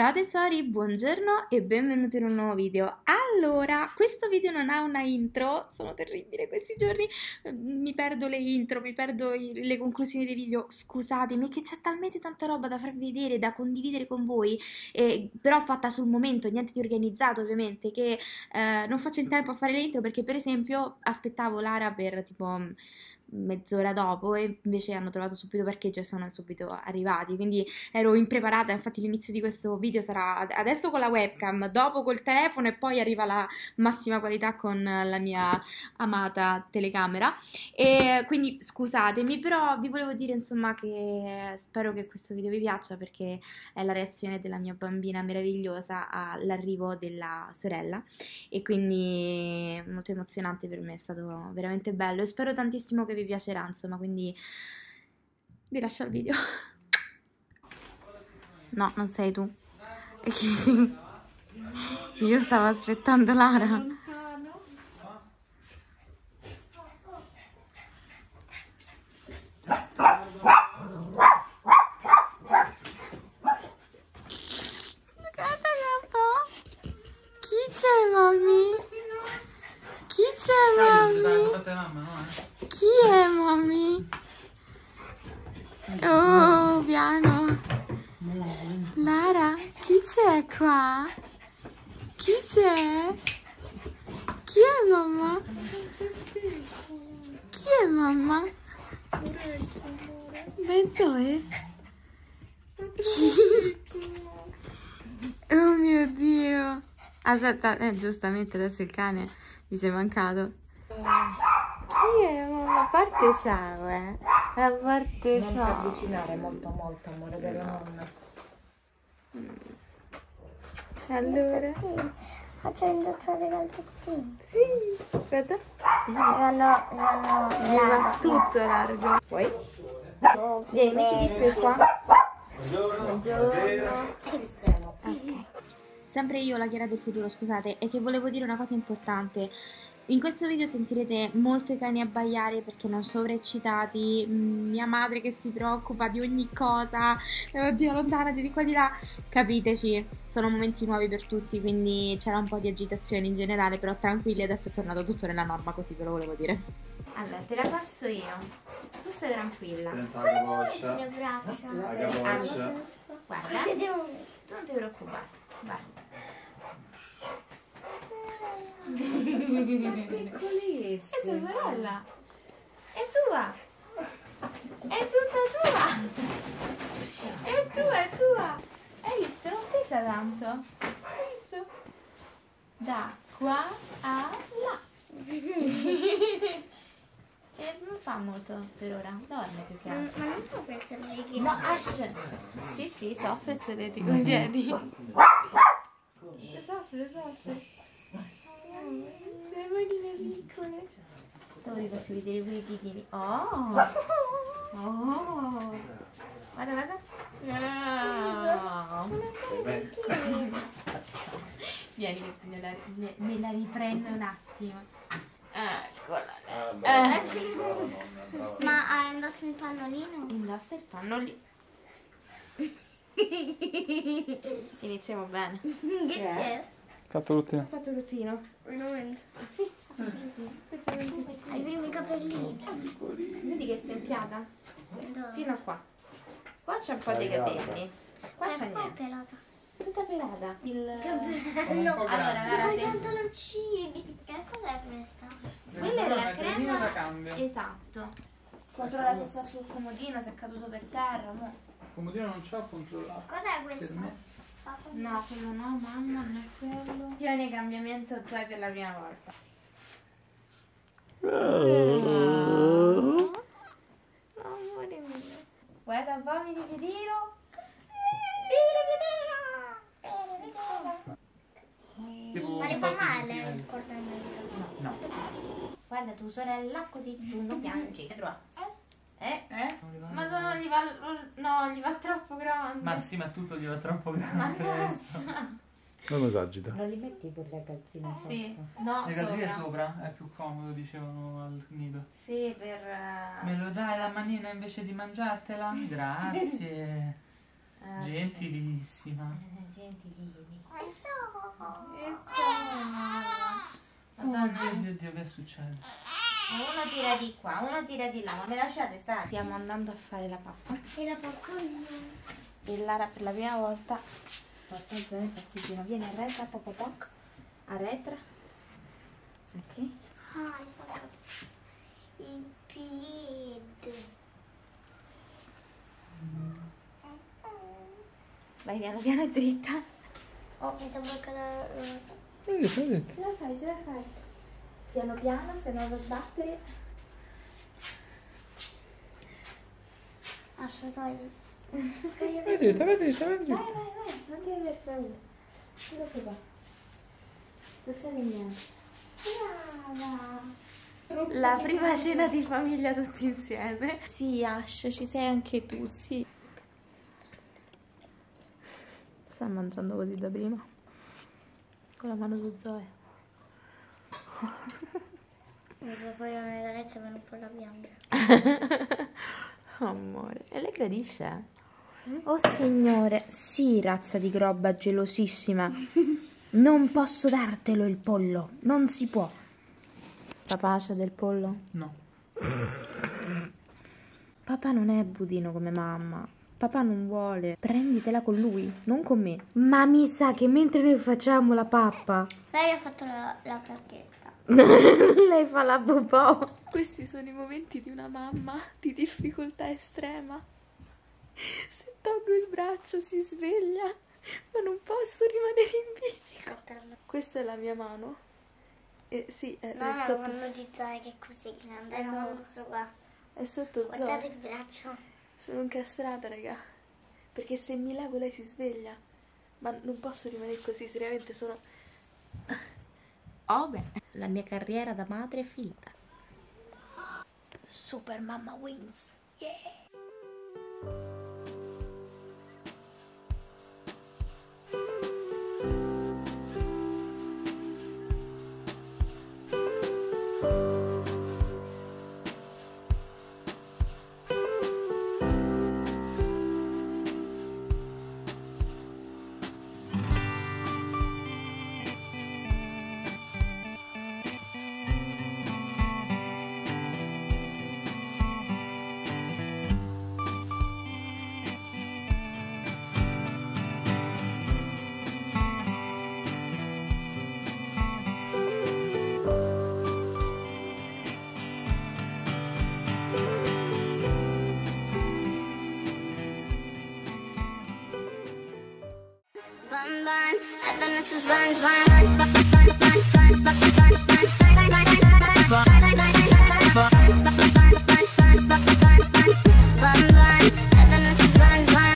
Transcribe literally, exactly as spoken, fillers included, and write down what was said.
Ciao tesori, buongiorno e benvenuti in un nuovo video. Allora, questo video non ha una intro, sono terribile questi giorni, mi perdo le intro, mi perdo i, le conclusioni dei video, scusatemi che c'è talmente tanta roba da farvi vedere, da condividere con voi, eh, però fatta sul momento, niente di organizzato ovviamente, che eh, non faccio in tempo a fare le intro perché per esempio aspettavo Lara per tipo mezz'ora dopo e invece hanno trovato subito parcheggio e sono subito arrivati, quindi ero impreparata. Infatti l'inizio di questo video sarà adesso con la webcam, dopo col telefono e poi arriva la massima qualità con la mia amata telecamera, e quindi scusatemi, però vi volevo dire insomma che spero che questo video vi piaccia perché è la reazione della mia bambina meravigliosa all'arrivo della sorella e quindi molto emozionante per me, è stato veramente bello e spero tantissimo che vi piacerà insomma, quindi vi lascio al video. No, non sei tu. Io stavo aspettando Lara. Guarda un po'. Chi c'è, mami? Chi c'è, mami? Chi è, mami? Oh, piano. Lara, chi c'è qua? Chi c'è? Chi è mamma? Chi è mamma? Benzo è? Oh mio Dio! Aspetta, eh, giustamente adesso il cane gli si è mancato. Chi è mamma? A parte ciao, eh! A parte ciao! Non ti avvicinare molto molto, amore della nonna. Allora faccio indossare i calzettini. Sì, guarda. No, no, no, no. Tutto largo. Poi vieni qui qua. Buongiorno. Buongiorno. Ok. Sempre io, la Chiara del futuro, scusate, è che volevo dire una cosa importante. In questo video sentirete molto i cani abbaiare perché non sovraeccitati, mia madre che si preoccupa di ogni cosa, oddio lontanati di qua di là, capiteci, sono momenti nuovi per tutti, quindi c'era un po' di agitazione in generale, però tranquilli, adesso è tornato tutto nella norma, così ve lo volevo dire. Allora, te la passo io, tu stai tranquilla. Guarda il mio braccio. Allora, guarda, tu non ti preoccupare, guarda. È piccolissima. È tua sorella. È tua. È tutta tua. È tua, è tua. Hai visto? Non pesa tanto. Hai visto? Da qua a là. E non fa molto per ora. Dorme più che altro. Ma non soffre il solletico. No, Asha. Sì, sì, soffre il solletico ai piedi. Soffre, soffre. Le manine piccole. Ora vi faccio vedere pure i piedini. Oh, oh, guarda, guarda. No. Vieni che me la, me, me la riprendo un attimo. Eccola. Ah, eh. Ma indossa il pannolino? Indossa il pannolino. Iniziamo bene. Che c'è? Fatto l'ultimo. Fatto l'ultimo. Sì, hai i primi capellini. Vedi che è stempiata? Fino a qua. Qua c'è un po' dei capelli. Qua c'è niente. Pelata. Tutta pelata. Il... Capello. Allora, guarda. I pantaloncini. Che cos'è questa? Quella è la crema. Esatto. Controlla se sta sul comodino, se è caduto per terra. Il comodino non c'ho controllato. Cos'è questo? No, quello no, mamma, non è quello. Giovane cambiamento Zoe per la prima volta. Oh, amore mio. Guarda un po', mi ripiedino. Mi ripiedino. Ma ne fa male? No. Guarda tu sorella, così tu non piangi. Eh? Eh? Ma no, gli va, no, gli va troppo grande. Ma sì, ma tutto gli va troppo grande. Non lo esagita. Non li metti per le calzine sopra? Sì. No, le calzine sopra. sopra è più comodo, dicevano al nido. Sì, per... Me lo dai la manina invece di mangiartela? Grazie. Ah, gentilissima. Sì. Gentilini. Madonna, oh, Dio, Dio, che succede? Uno tira di qua, uno tira di là, ma me lasciate stare. Stiamo andando a fare la pappa. E la porto io. E Lara per la prima volta porta Zoe passeggino. Vieni a retra, poc poc poc. A retra. Ok. Ah, sono in piedi. Vai piano piano dritta. Oh, mi sono bloccata. Prendi, prendi. Ce la fai, ce la fai. Piano piano, se non lo sbattere. Asha, togli. Vai dritta, vai dritta, vai dritta. Vai, vai, vai, non ti aver paura. Quello che va. Succede niente. Brava. La prima cena di famiglia tutti insieme. Sì, Asha, ci sei anche tu, sì. Sta mangiando così da prima con la mano su Zoe. Devo fare una carezza per non farla piangere. Amore, e lei gradisce? Oh signore, sì, razza di groba gelosissima. Non posso dartelo il pollo, non si può. Papà c'è del pollo? No. Papà non è budino come mamma. Papà non vuole, prenditela con lui, non con me. Ma mi sa che mentre noi facciamo la pappa... Lei ha fatto la, la cacchetta. Lei fa la popò. Questi sono i momenti di una mamma di difficoltà estrema. Se tolgo il braccio si sveglia, ma non posso rimanere in bilico. Questa è la mia mano. Eh, sì, è no, è sotto... No, di Zoe che è così grande, no, non so qua. È sotto Zoe. Guardate il braccio. Sono incastrata, raga, perché se mi lavo lei si sveglia, ma non posso rimanere così, seriamente sono... Oh beh, la mia carriera da madre è finita. Super Mamma Wins, yeah! Buns, buns,